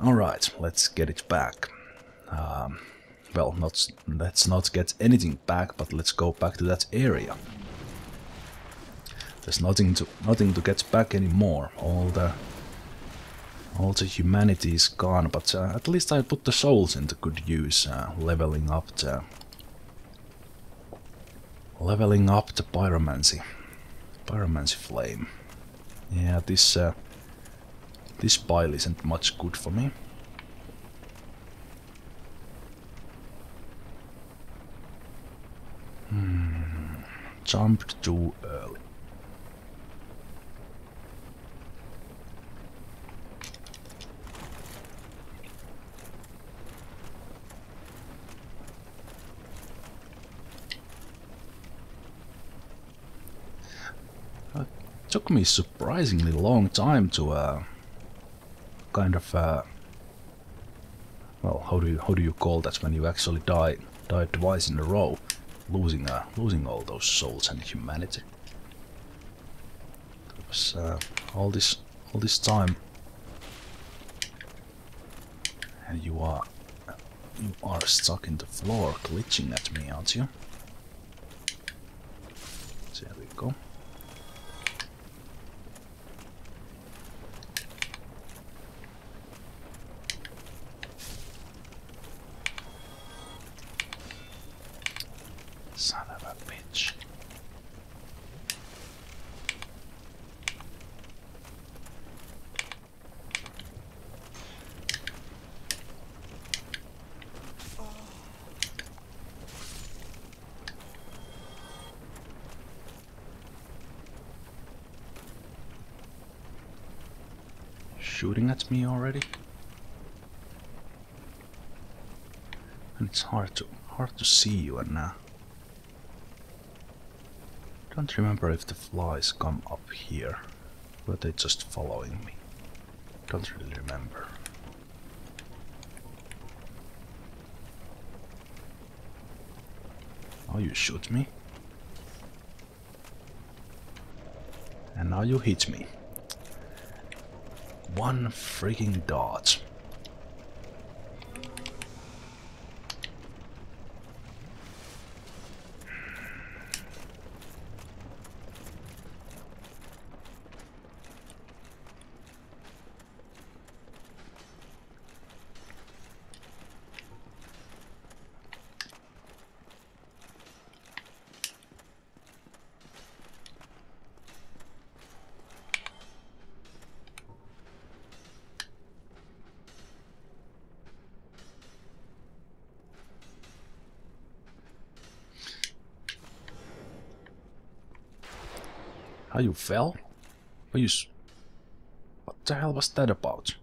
Alright, let's get it back. Well, let's not get anything back, but let's go back to that area. There's nothing to get back anymore. All the humanity is gone, but at least I put the souls into good use, leveling up the pyromancy flame. Yeah, this pile isn't much good for me. Jumped too early. Took me surprisingly long time to well, how do you call that when you actually die twice in a row, losing all those souls and humanity. It was all this time, and you are stuck in the floor, glitching at me, aren't you? There we go. Shooting at me already, and it's hard to see you. And don't remember if the flies come up here, or they just following me. Don't really remember. Oh, you shoot me, and now you hit me. One freaking dart. Oh, you fell? Are you... What the hell was that about?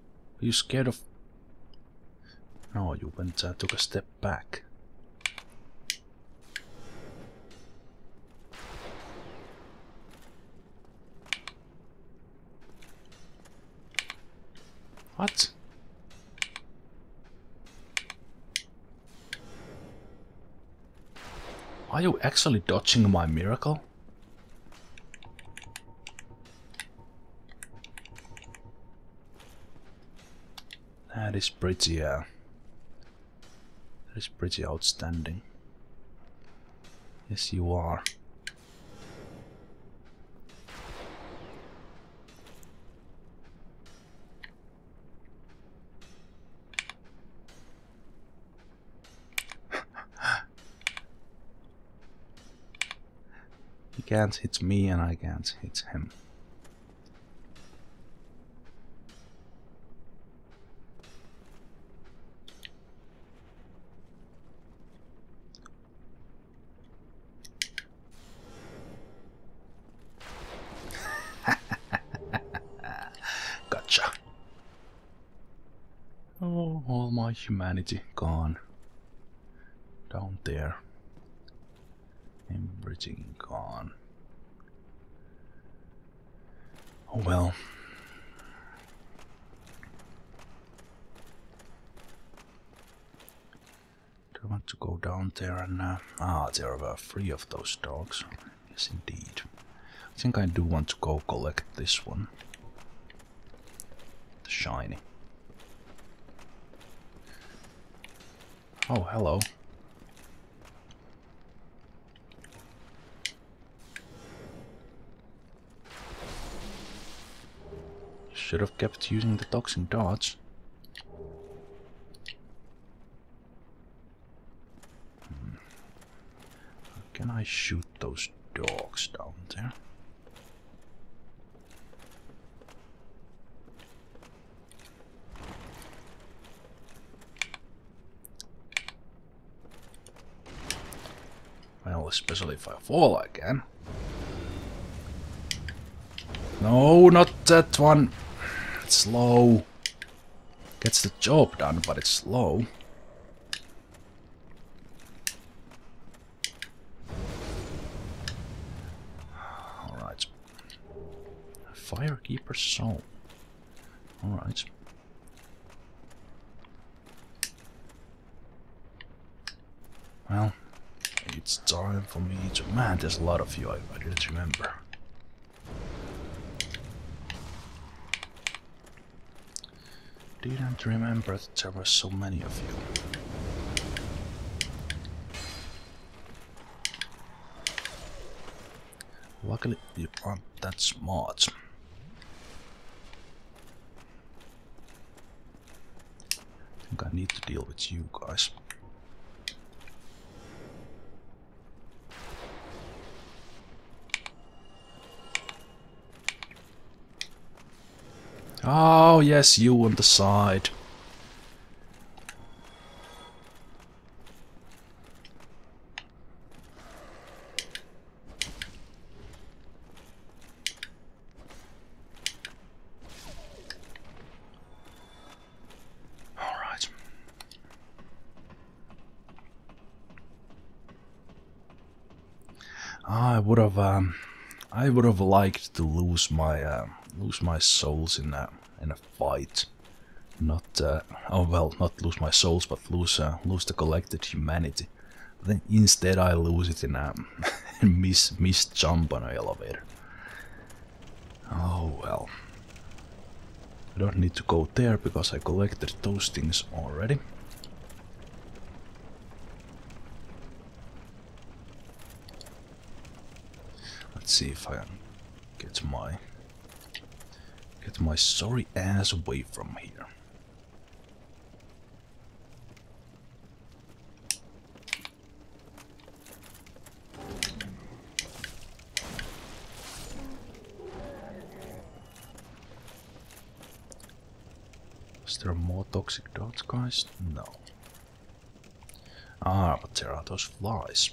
Are you scared of... No, you went, took a step back. What? Are you actually dodging my miracle? That is pretty outstanding. Yes, you are. He can't hit me, and I can't hit him. Humanity gone. Down there. Everything gone. Oh well. Don't want to go down there and... there were 3 of those dogs. Yes, indeed. I think I do want to go collect this one. The shiny. Oh, hello. Should have kept using the toxin darts. Can I shoot those dogs down there? Well, especially if I fall again. No, not that one. It's slow. Gets the job done, but it's slow. Alright. Firekeeper soul. Alright. Well, it's time for me to... Man, there's a lot of you, I didn't remember. Didn't remember that there were so many of you. Luckily, you aren't that smart. I think I need to deal with you guys. Oh, yes, you on the side. All right. I would have liked to lose my souls in a fight, not not lose my souls, but lose the collected humanity. Then instead I lose it in a missed jump on an elevator. Oh well. I don't need to go there because I collected those things already. Let's see if I can get my sorry ass away from here. Is there more toxic darts, guys? No. Ah, but there are those flies.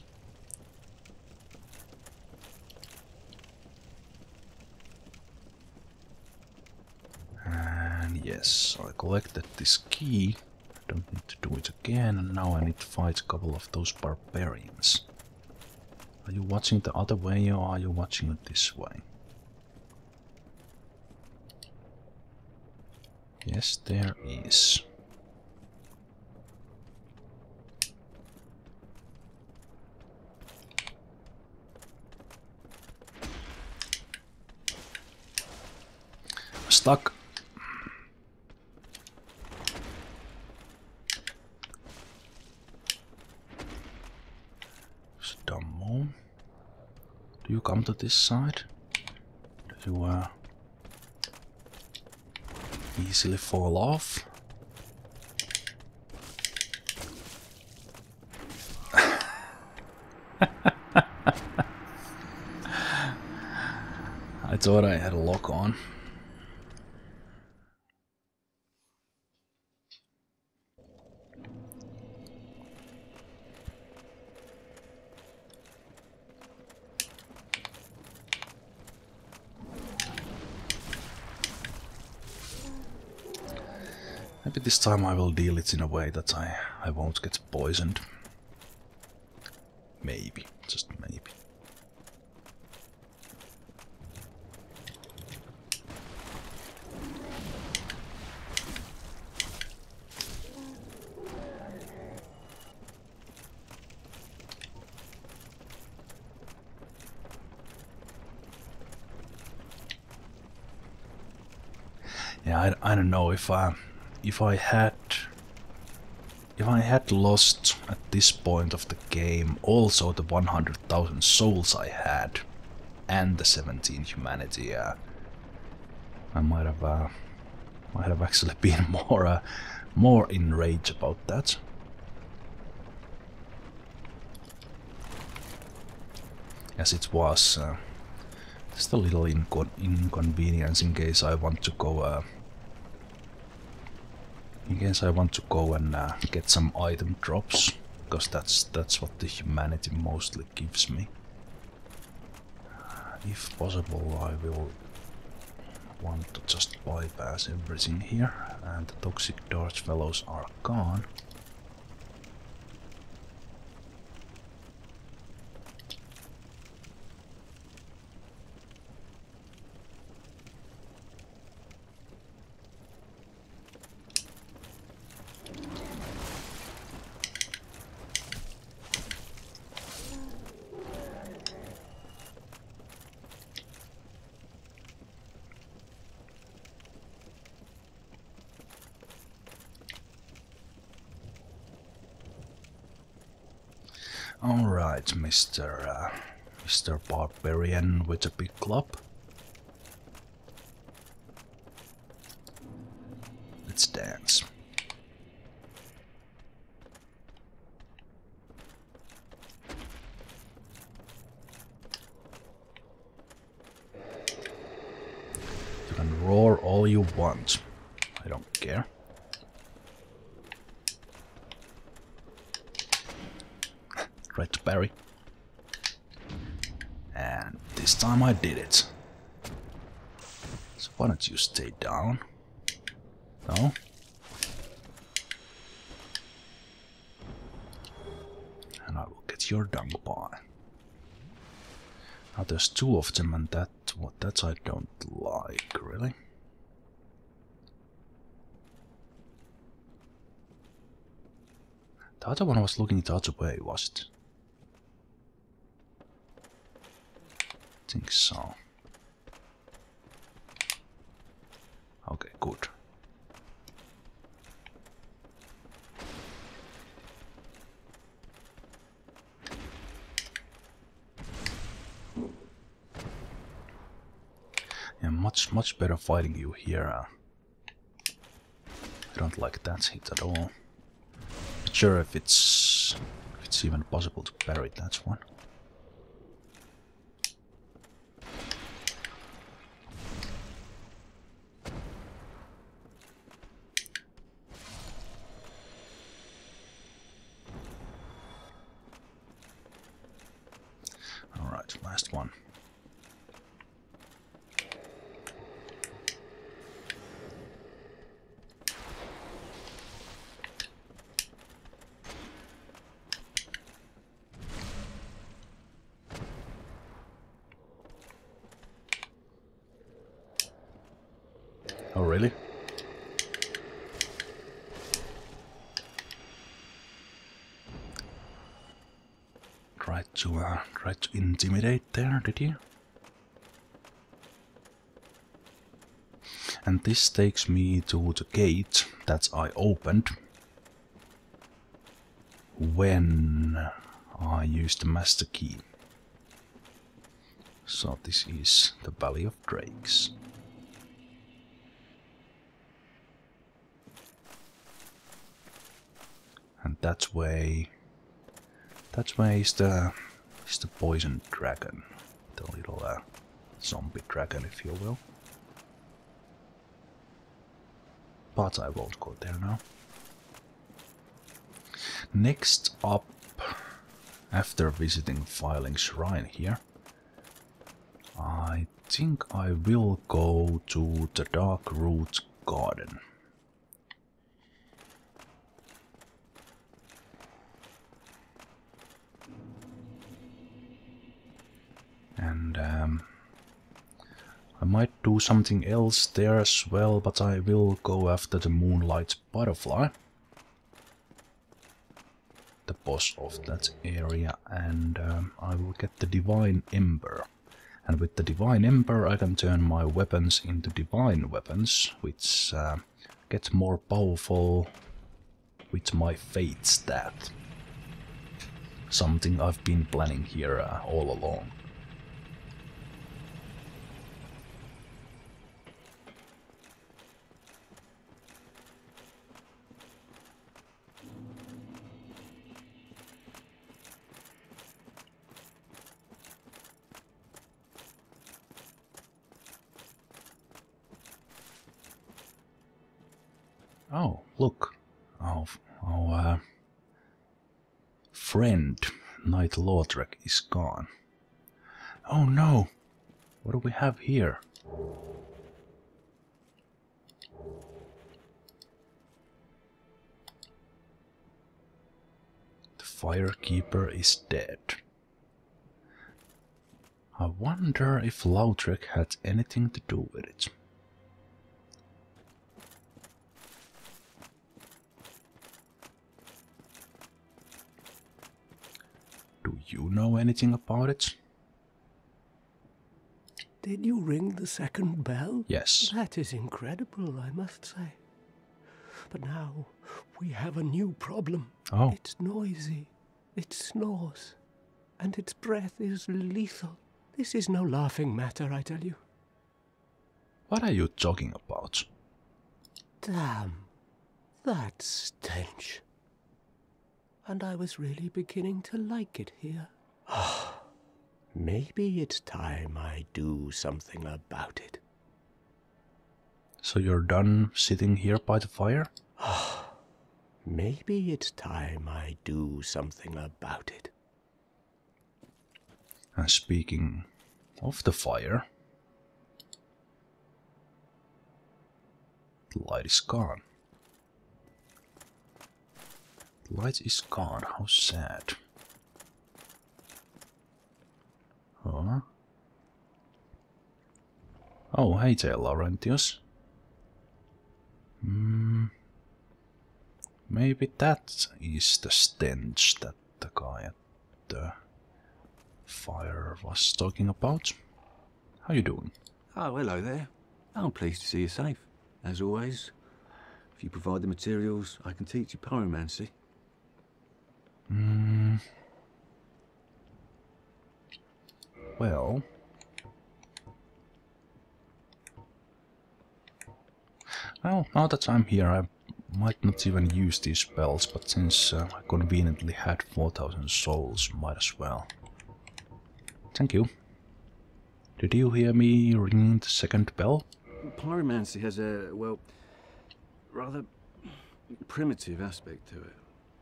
Yes, I collected this key. I don't need to do it again, and now I need to fight a couple of those barbarians. Are you watching the other way, or are you watching it this way? Yes, there is. I'm stuck. You come to this side, you easily fall off. I thought I had a lock on. Maybe this time I will deal it in a way that I won't get poisoned. Maybe, just maybe. Yeah, I don't know if I. If I had If I had lost at this point of the game also the 100,000 souls I had and the 17 humanity, I might have actually been more enraged about that. As it was just a little inconvenience in case I want to go and get some item drops, because that's what the humanity mostly gives me. If possible, I will want to just bypass everything here, and the toxic darts fellows are gone. Mr. Barbarian with a big club. Let's dance. You can roar all you want. I don't care. Try to parry. This time I did it. So why don't you stay down? No? And I will get your dung pie. Now there's two of them, and that I don't like, really. The other one was looking the other way, was it? I think so. Okay, good. Yeah, much better fighting you here. I don't like that hit at all. Not sure if it's even possible to parry that one. Tried to intimidate there, did you? And this takes me to the gate that I opened when I used the master key. So this is the Valley of Drakes. And that way is the poison dragon, the little zombie dragon, if you will. But I won't go there now. Next up, after visiting Firelink Shrine here, I think I will go to the Darkroot Garden. And I might do something else there as well, but I will go after the Moonlight Butterfly, the boss of that area, and I will get the Divine Ember. And with the Divine Ember I can turn my weapons into Divine Weapons, which get more powerful with my fate stat. Something I've been planning here all along. Oh, look, our friend, Knight Lautrec, is gone. Oh no, what do we have here? The Firekeeper is dead. I wonder if Lautrec had anything to do with it. You know anything about it? Did you ring the second bell? Yes. That is incredible, I must say. But now we have a new problem. Oh. It's noisy, it snores, and its breath is lethal. This is no laughing matter, I tell you. What are you talking about? Damn, that stench. And I was really beginning to like it here. Maybe it's time I do something about it. So you're done sitting here by the fire? Maybe it's time I do something about it. And speaking of the fire, the light is gone. Light is gone, how sad. Huh? Oh, hey there, Laurentius. Maybe that is the stench that the guy at the fire was talking about. How you doing? Oh, hello there. I'm pleased to see you safe, as always. If you provide the materials, I can teach you pyromancy. Well, now that I'm here, I might not even use these spells, but since I conveniently had 4,000 souls, might as well. Thank you. Did you hear me ringing the second bell? Pyromancy has a, well, rather primitive aspect to it.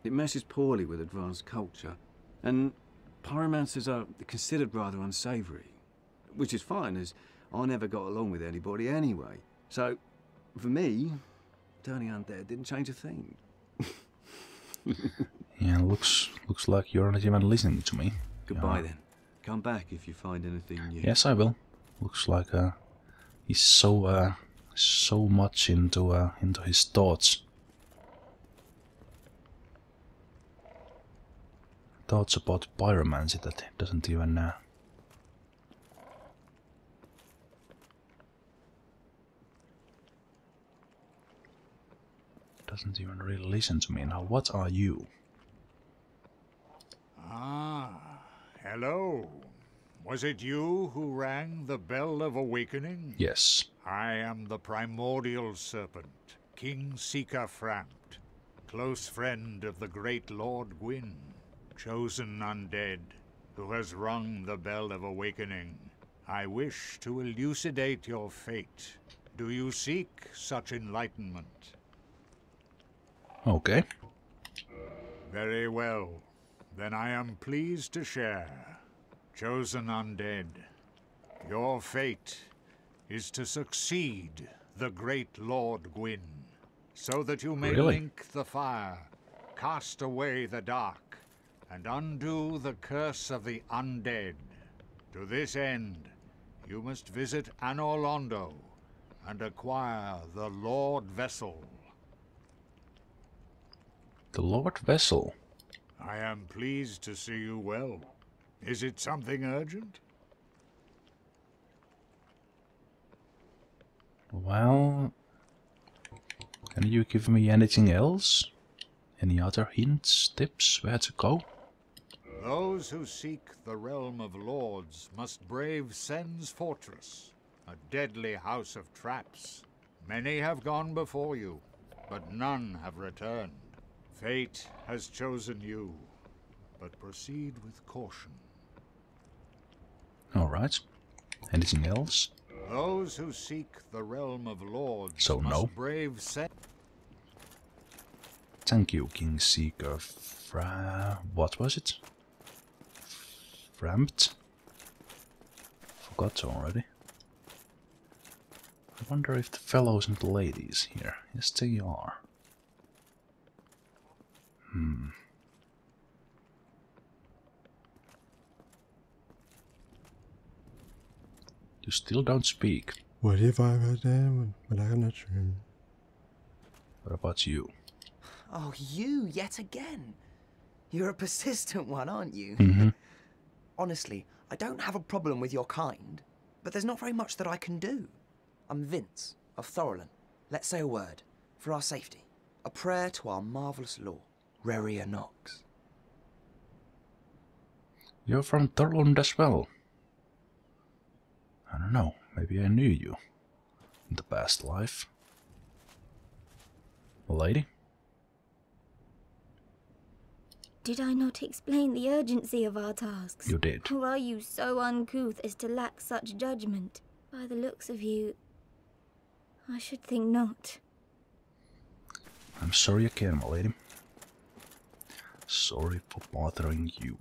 It meshes poorly with advanced culture, and pyromancers are considered rather unsavoury, which is fine, as I never got along with anybody anyway. So, for me, turning undead didn't change a thing. Yeah, looks like you're not even listening to me. Goodbye then. Come back if you find anything new. Yes, I will. Looks like he's so much into his thoughts. Thoughts about pyromancy that doesn't even really listen to me. Now, what are you? Ah, hello. Was it you who rang the bell of awakening? Yes. I am the primordial serpent, King Seeker Frampt, close friend of the great Lord Gwyn. Chosen undead, who has rung the bell of awakening. I wish to elucidate your fate. Do you seek such enlightenment? Okay. Very well. Then I am pleased to share. Chosen undead, your fate is to succeed the great Lord Gwyn, so that you may link the fire, cast away the dark, and undo the curse of the undead. To this end, you must visit Anor Londo and acquire the Lord Vessel. The Lord Vessel? I am pleased to see you well. Is it something urgent? Well, can you give me anything else? Any other hints, tips, where to go? Those who seek the realm of lords must brave Sen's Fortress, a deadly house of traps. Many have gone before you, but none have returned. Fate has chosen you, but proceed with caution. Alright. Anything else? Those who seek the realm of lords must brave Sen. Thank you, King Seeker what was it? Frampt? Forgot already. I wonder if the fellows and the ladies here. Yes, they are. Hmm. You still don't speak. What if I was there, but I'm not sure. What about you? Oh, you yet again. You're a persistent one, aren't you? Mm-hmm. Honestly, I don't have a problem with your kind, but there's not very much that I can do. I'm Vince of Thorolin. Let's say a word for our safety. A prayer to our marvelous law, Reria Nox. You're from Thorolin as well. I don't know, maybe I knew you in the past life. A lady? Did I not explain the urgency of our tasks? You did. Or are you so uncouth as to lack such judgment? By the looks of you, I should think not. I'm sorry again, my lady. Sorry for bothering you.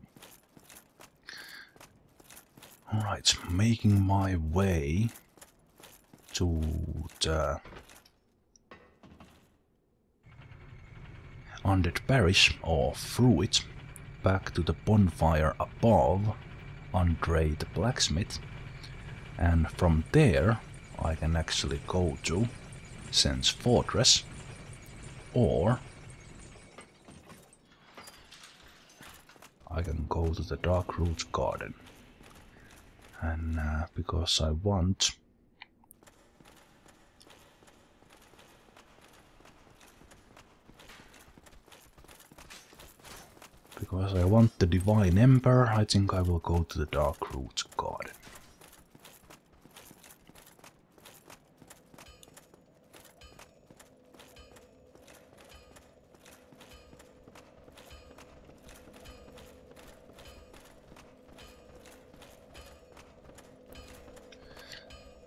Alright, making my way to the Undead Parish, or through it, back to the bonfire above Andre the Blacksmith, and from there I can actually go to Sen's Fortress, or I can go to the Darkroot Garden. And because I want the Divine Ember, I think I will go to the Darkroot Garden.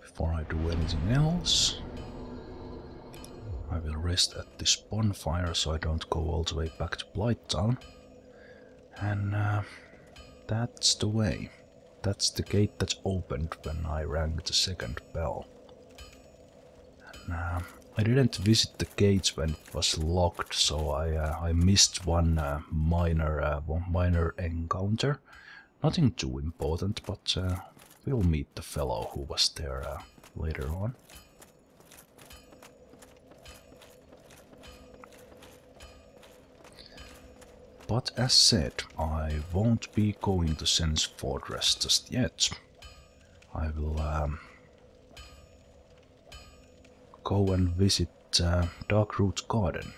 Before I do anything else, I will rest at this bonfire so I don't go all the way back to Blight Town. And that's the way. That's the gate that opened when I rang the second bell. And, I didn't visit the gates when it was locked, so I missed one minor encounter. Nothing too important, but we'll meet the fellow who was there later on. But as said, I won't be going to Sen's Fortress just yet. I will go and visit Darkroot Garden.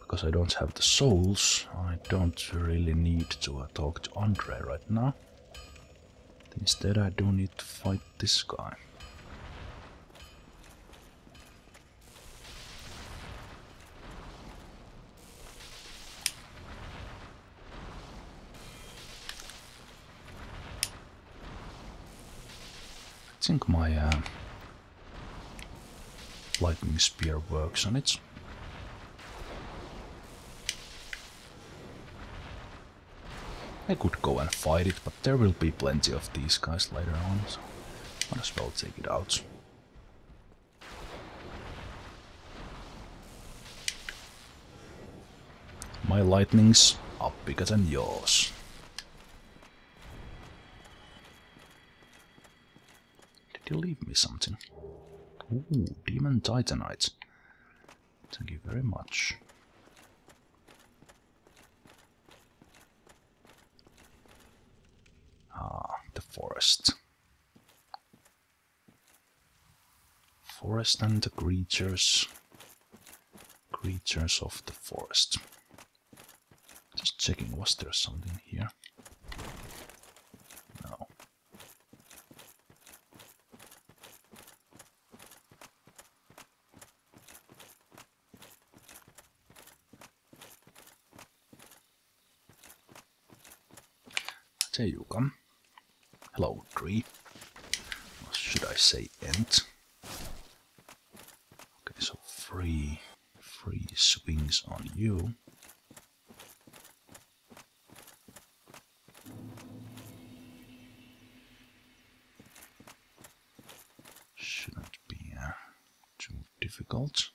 Because I don't have the souls, I don't really need to talk to Andre right now. Instead I do need to fight this guy. I think my lightning spear works on it. I could go and fight it, but there will be plenty of these guys later on, so might as well take it out. My lightnings are bigger than yours. You leave me something. Ooh, Demon Titanite. Thank you very much. Ah, the forest. forest and the creatures of the forest. Just checking, was there something here? No. There you come. Hello, tree. Or should I say ant? Okay, so free swings on you. Shouldn't be too difficult.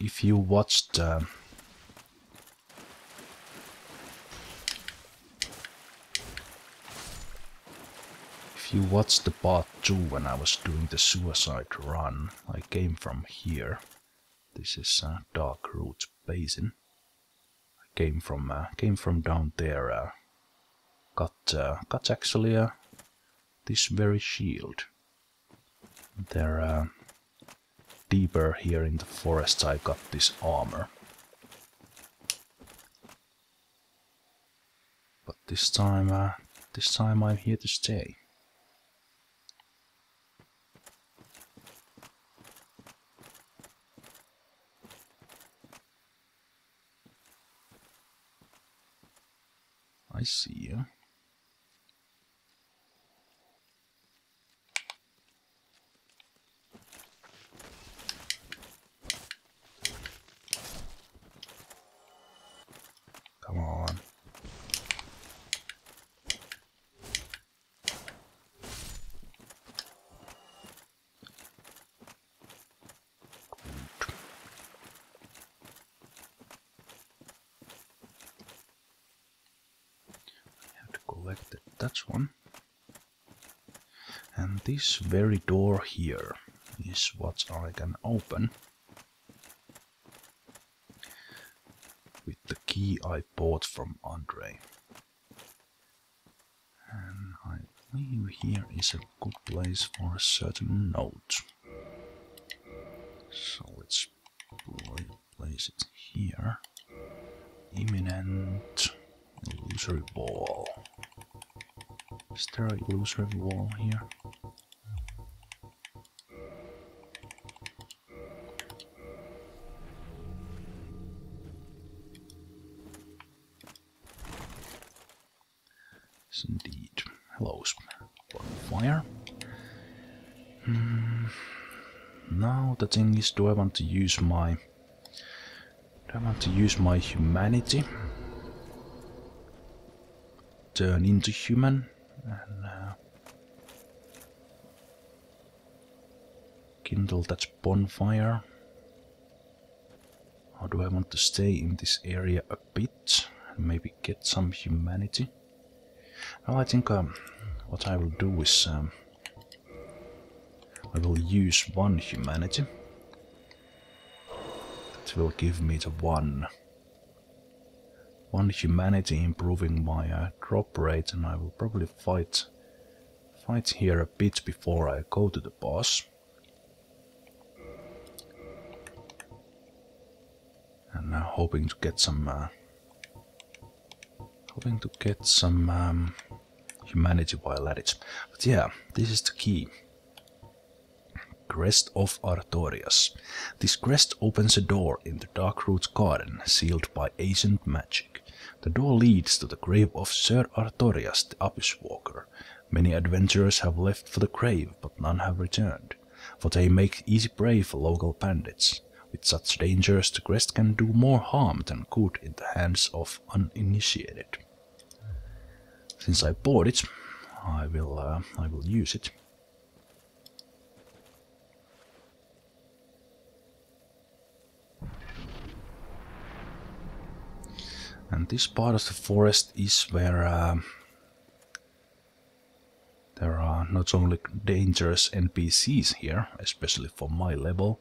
If you watched the part 2 when I was doing the suicide run, I came from here. This is Dark Root Basin. I came from down there. Got actually this very shield. There deeper here in the forest I got this armor. But this time I'm here to stay. I see you. Come on. That's one. And this very door here is what I can open with the key I bought from Andre. And I believe here is a good place for a certain note. So let's place it here. Imminent illusory ball. Is there an illusory wall here? Yes, indeed. Hello, fire. Now the thing is, do I want to use my humanity? Turn into human? And kindle that bonfire. Or do I want to stay in this area a bit and maybe get some humanity? Well, I think what I will do is I will use one humanity. That will give me the one humanity, improving my drop rate, and I will probably fight here a bit before I go to the boss. And hoping to get some humanity while at it. But yeah, this is the key. Crest of Artorias. This crest opens a door in the Darkroot Garden, sealed by ancient magic. The door leads to the grave of Sir Artorias the Abysswalker. Many adventurers have left for the grave, but none have returned, for they make easy prey for local bandits. With such dangers, the crest can do more harm than good in the hands of uninitiated. Since I bought it, I will use it. And this part of the forest is where there are not only dangerous NPCs here, especially for my level,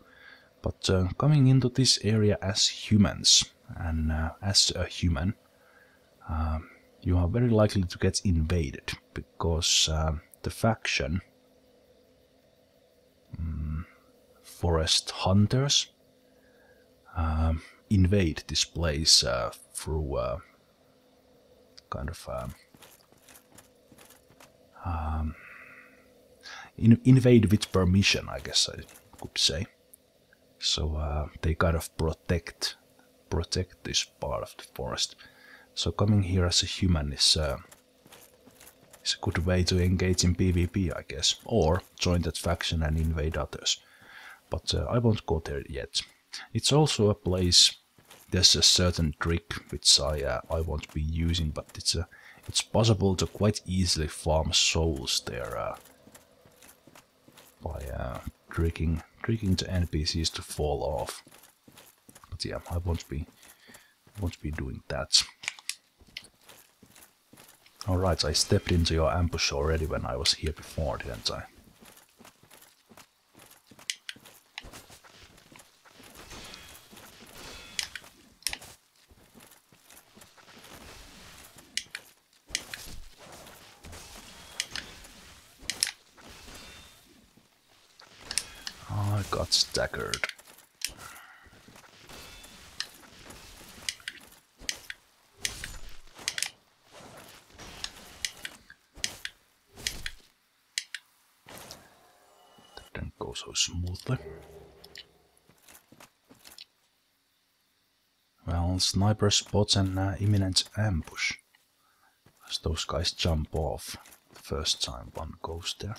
but coming into this area as humans and as a human, you are very likely to get invaded because the faction forest hunters invade this place through kind of invade with permission, I guess I could say. So they kind of protect this part of the forest. So coming here as a human is a good way to engage in PvP, I guess, or join that faction and invade others. But I won't go there yet. It's also a place. There's a certain trick which I won't be using, but it's possible to quite easily farm souls there by tricking the NPCs to fall off. But yeah, I won't be doing that. Alright, I stepped into your ambush already when I was here before, didn't I? I got staggered. So smoothly. Well, sniper spots and imminent ambush. As those guys jump off the first time one goes there.